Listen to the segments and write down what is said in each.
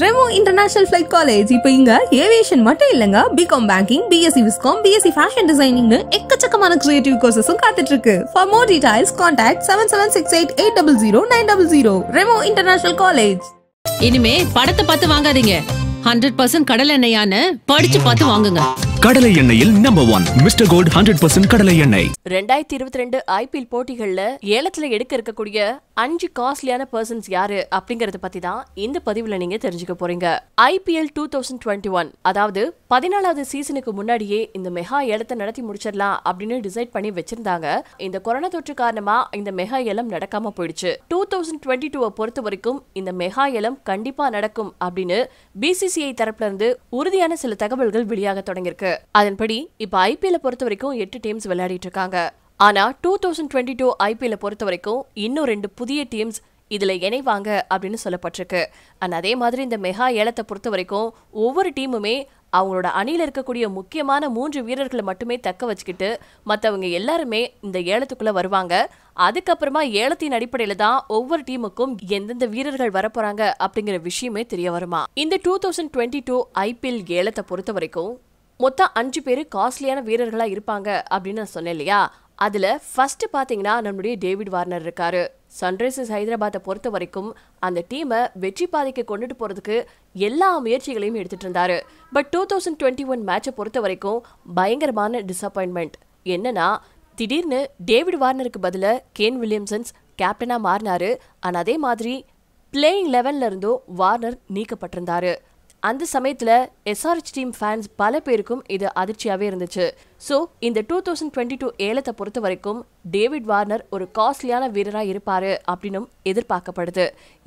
Remo International Flight College ipo inga aviation mattum illanga BCom banking BSc Viscom BSc fashion designing nu ekkachakamana creative courses kaathitirukku. For more details contact 7768800900 Remo International College. Inime padatha paathu vaangadinga 100% kadala ennaiyana padichu paathu vaangunga. கடலை எண்ணெயில் number 1 mister gold 100% கடலை எண்ணெய். 2022 IPL போட்டிகள்ல ஏலத்துல எடுக்க இருக்கக்கூடிய 5 காஸ்ட்லியான persons யாரு அப்படிங்கறத பத்தி தான் இந்த பதிவுல நீங்க தெரிஞ்சுக்க போறீங்க. ஐபிஎல் 2021 அதாவது 14வது சீசனுக்கு முன்னாடியே இந்த மெகா ஏலத்தை நடத்தி முடிச்சிரலாம் அப்படினு டிசைட் பண்ணி வச்சிருந்தாங்க. இந்த கொரோனா தொற்று காரணமா இந்த மெகா ஏலம் நடக்காம போயிடுச்சு. 2022 பொறுத்த வரைக்கும் இந்த மெகா ஏலம் கண்டிப்பா நடக்கும் அப்படினு BCCI தரப்புல இருந்து உறுதியான சில தகவல்கள் வெளியாக தொடங்கிருக்கு. அதன்படி இப்ப ஐபிஎல் பொறுத்த வரைக்கும் 8 டீம்ஸ் விளையாடிட்டு இருக்காங்க. ஆனா 2022 ஐபிஎல் பொறுத்த வரைக்கும் இன்னும் 2 புதிய டீம்ஸ் இதுல இணைவாங்க அப்படின்னு சொல்லப்பட்டிருக்கு. அண்ட் அதே மாதிரி இந்த மெகா ஏலத்தை பொறுத்த வரைக்கும் ஒவ்வொரு டீமுமே அவங்களோட அணியில இருக்கக்கூடிய முக்கியமான 3 வீரர்களை மட்டுமே தக்க வச்சுக்கிட்டு மற்றவங்க எல்லாருமே இந்த ஏலத்துக்குள்ள வருவாங்க. அதுக்கப்புறமா ஏலத்தின் அடிப்படையில தான் ஒவ்வொரு டீமுக்கும் எந்தெந்த வீரர்கள் வரப்போறாங்க அப்படிங்கிற விஷயமே தெரிய வருமா. இந்த 2022 ஐபிஎல் ஏலத்தை பொறுத்த வரைக்கும் மொத்தம் 5 பேர் காஸ்ட்லியான வீரர்களாக இருப்பாங்க அப்படின்னு நான் சொன்னேன் இல்லையா. அதில் ஃபஸ்ட்டு பார்த்தீங்கன்னா நம்மளுடைய டேவிட் வார்னர் இருக்காரு. சன்ரைசர்ஸ் ஹைதராபாத்தை பொறுத்த வரைக்கும் அந்த டீமை வெற்றி பாதைக்கு கொண்டுட்டு போகிறதுக்கு எல்லா முயற்சிகளையும் எடுத்துகிட்டு இருந்தார். பட் 2021 மேட்சை பொறுத்த வரைக்கும் பயங்கரமான டிஸப்பாயின்மெண்ட் என்னன்னா திடீர்னு டேவிட் வார்னருக்கு பதிலாக கேன் வில்லியம்சன்ஸ் கேப்டனாக மாறினார். ஆனால் அதே மாதிரி பிளேயிங் லெவலில் இருந்தும் வார்னர் நீக்கப்பட்டிருந்தார். அந்த சமயத்தில் SRH டீம் ஃபேன்ஸ் பல பேருக்கும் இது அதிர்ச்சியாகவே இருந்துச்சு. ஸோ இந்த 2022 ஏலத்தை பொறுத்த வரைக்கும் டேவிட் வார்னர் ஒரு காஸ்ட்லியான வீரராக இருப்பார் அப்படின்னும் எதிர்பார்க்கப்படுது.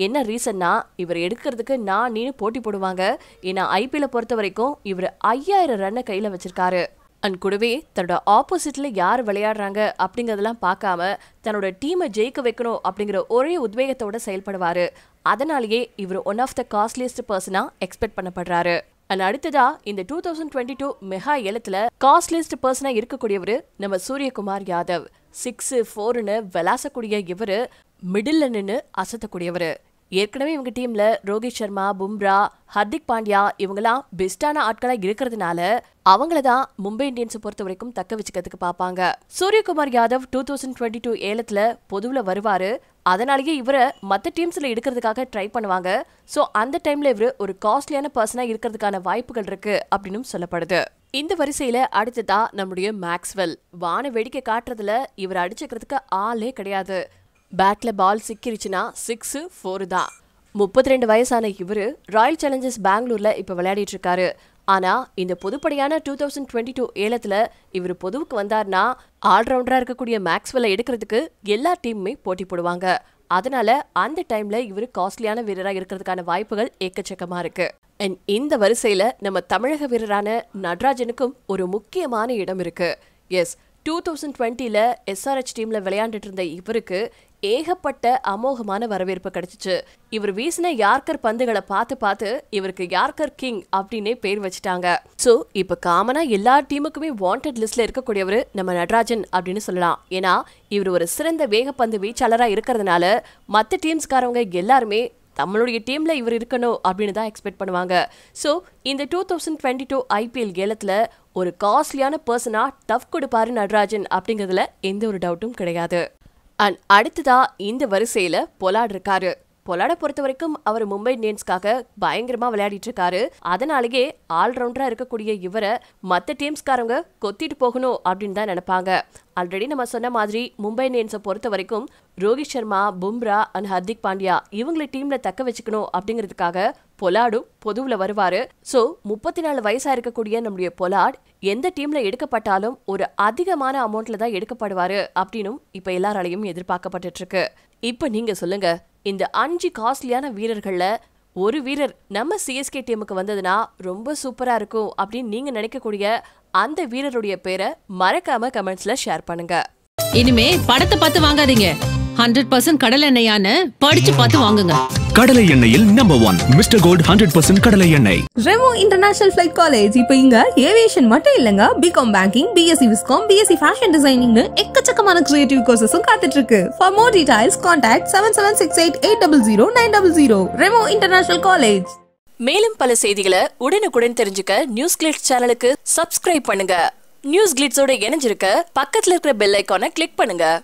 என்ன ரீசன்னா இவர் எடுக்கிறதுக்கு நான் நீனு போட்டி போடுவாங்க. ஏன்னா ஐபிஎல்லை பொறுத்த வரைக்கும் இவர் 5000 ரன்னை கையில் வச்சிருக்காரு. அண்ட் கூடவே தன்னோட ஆப்போசிட்டில் யார் விளையாடுறாங்க அப்படிங்கிறதெல்லாம் பார்க்காம தன்னோட டீமை ஜெயிக்க வைக்கணும் அப்படிங்கிற ஒரே உத்வேகத்தோடு செயல்படுவார். அதனாலேயே இவர் ஒன் ஆஃப் த காஸ்ட்லியஸ்ட் பர்சனாக எக்ஸ்பெக்ட் பண்ணப்படுறாரு. அண்ட் அடுத்ததா இந்த 2022 மெகா ஏலத்தில் காஸ்ட்லியஸ்ட் பர்சனாக இருக்கக்கூடியவர் நம்ம சூரியகுமார் யாதவ். 6-4ன்னு விளாசக்கூடிய இவர் மிடில் நின்று அசத்தக்கூடியவர். ஏற்கனவே இவங்க டீமில் ரோஹித் சர்மா, பும்ரா, ஹர்திக் பாண்டியா இவங்கெல்லாம் பெஸ்டான ஆட்களாக இருக்கிறதுனால அவங்கள தான் மும்பை இந்தியன்ஸை பொறுத்த வரைக்கும் தக்க வச்சுக்கிறதுக்கு பார்ப்பாங்க. சூரியகுமார் யாதவ் 2022 ஏலத்தில் பொதுவில் வருவார். அதனாலேயே இவரை மற்ற டீம்ஸில் எடுக்கிறதுக்காக ட்ரை பண்ணுவாங்க. ஸோ அந்த டைமில் இவர் ஒரு காஸ்ட்லியான பர்சனாக இருக்கிறதுக்கான வாய்ப்புகள் இருக்குது அப்படின்னும் சொல்லப்படுது. இந்த வரிசையில் அடுத்ததா நம்முடைய மேக்ஸ்வெல். வான வேடிக்கை காட்டுறதுல இவர் அடிச்சுக்கிறதுக்கு ஆளே கிடையாது. பேட்டில் பால் சிக்கிருச்சுன்னா 6-4 தான். 32 வயசான இவர் ராயல் சேலஞ்சர்ஸ் பெங்களூரில் இப்போ விளையாடிட்டு இருக்காரு. ஆனால் இந்த பொதுப்படையான 2022 ஏலத்தில் இவர் பொதுவுக்கு வந்தார்னா ஆல்ரவுண்டராக இருக்கக்கூடிய மேக்ஸ்வெல்லை எடுக்கிறதுக்கு எல்லா டீமுமே போட்டி போடுவாங்க. அதனால அந்த டைமில் இவர் காஸ்ட்லியான வீரராக இருக்கிறதுக்கான வாய்ப்புகள் எக்கச்சக்கமாக இருக்குது. அண்ட் இந்த வரிசையில் நம்ம தமிழக வீரரான நடராஜனுக்கும் ஒரு முக்கியமான இடம் இருக்குது. எஸ், 2020 SRH டீமில் விளையாண்டுட்டு இருந்த இவருக்கு ஏகப்பட்ட அமோகமான வரவேற்பு கிடைச்சிச்சு. இவர் வீசின யார்கர் பந்துகளை பார்த்து பார்த்து இவருக்கு யார்கர் கிங் அப்படின்னே பேர் வச்சுட்டாங்க. ஸோ இப்போ காமனாக எல்லா டீமுக்குமே வாண்டட் லிஸ்ட்ல இருக்கக்கூடியவர் நம்ம நடராஜன் அப்படின்னு சொல்லலாம். ஏன்னா இவர் ஒரு சிறந்த வேகப்பந்து வீச்சாளராக இருக்கிறதுனால மற்ற டீம்ஸ்காரவங்க எல்லாருமே நம்மளுடைய டீம்ல இவர் இருக்கணும் அப்படின்னு தான் எக்ஸ்பெக்ட் பண்ணுவாங்க. ஸோ இந்த 2022 ஐபிஎல் ஏலத்தில் ஒரு காஸ்ட்லியான பர்சனா டஃப் கொடுப்பாரு நடராஜன் அப்படிங்கிறதுல எந்த ஒரு டவுட்டும் கிடையாது. அண்ட் அடுத்ததா இந்த வரிசையில பொலார்ட் இருக்காரு. பொலார்டை பொறுத்த வரைக்கும் அவர் மும்பை இந்தியன்ஸ்க்காக பயங்கரமா விளையாடிட்டு இருக்காரு. அதனாலேயே ஆல்ரவுண்டரா இருக்கக்கூடிய இவரை மற்ற டீம்ஸ்காரங்க கொத்திட்டு போகணும் அப்படின்னு தான் நினைப்பாங்க. ஆல்ரெடி நம்ம சொன்ன மாதிரி மும்பை இந்தியன்ஸை பொறுத்த வரைக்கும் ரோஹித் சர்மா, பும்ரா அண்ட் ஹர்திக் பாண்டியா இவங்களை டீம்ல தக்க வச்சுக்கணும் அப்படிங்கிறதுக்காக பொலார்டும் பொதுவில் வருவாரு. ஸோ 34 வயசா இருக்கக்கூடிய நம்முடைய பொலார்ட் எந்த டீம்ல எடுக்கப்பட்டாலும் ஒரு அதிகமான அமௌண்ட்ல தான் எடுக்கப்படுவாரு அப்படின்னும் இப்ப எல்லாராலையும் எதிர்பார்க்கப்பட்டு இருக்கு. இப்ப நீங்க சொல்லுங்க, இந்த 5 காஸ்ட்லியான வீரர்கள்ல ஒரு வீரர் நம்ம சிஎஸ்கே டீமுக்கு வந்ததுன்னா ரொம்ப சூப்பரா இருக்கும் அப்படின்னு நீங்க நினைக்கக்கூடிய அந்த வீரருடைய பேரை மறக்காம கமெண்ட்ஸ்ல ஷேர் பண்ணுங்க. இனிமே படத்தை பார்த்து வாங்காதீங்க, 100% கடலை எண்ணெயான படிச்சு பார்த்து வாங்குங்க. கடலை எண்ணெயில் நம்பர் 1 மிஸ்டர் கோல்ட் 100% கடலை எண்ணெய். ரெமோ இன்டர்நேஷனல் ஃபிளைட் காலேஜ் இப்போ இங்க ஏவியேஷன் மட்டும் இல்லங்க BCom banking BSc Viscom BSc fashion designing னு எக்கச்சக்கமான கிரியேட்டிவ் கோர்சஸும் காத்துட்டு இருக்கு. For more details contact 7768800900 Remo International College. மேலும் பல செய்திகளை உடனுக்குடன் தெரிஞ்சுக்க NewsGlitz சேனலுக்கு சப்ஸ்கிரைப் பண்ணுங்க. NewsGlitz ஓட இணைஞ்சிருக்க பக்கத்துல இருக்கிற பெல் ஐகானை கிளிக் பண்ணுங்க.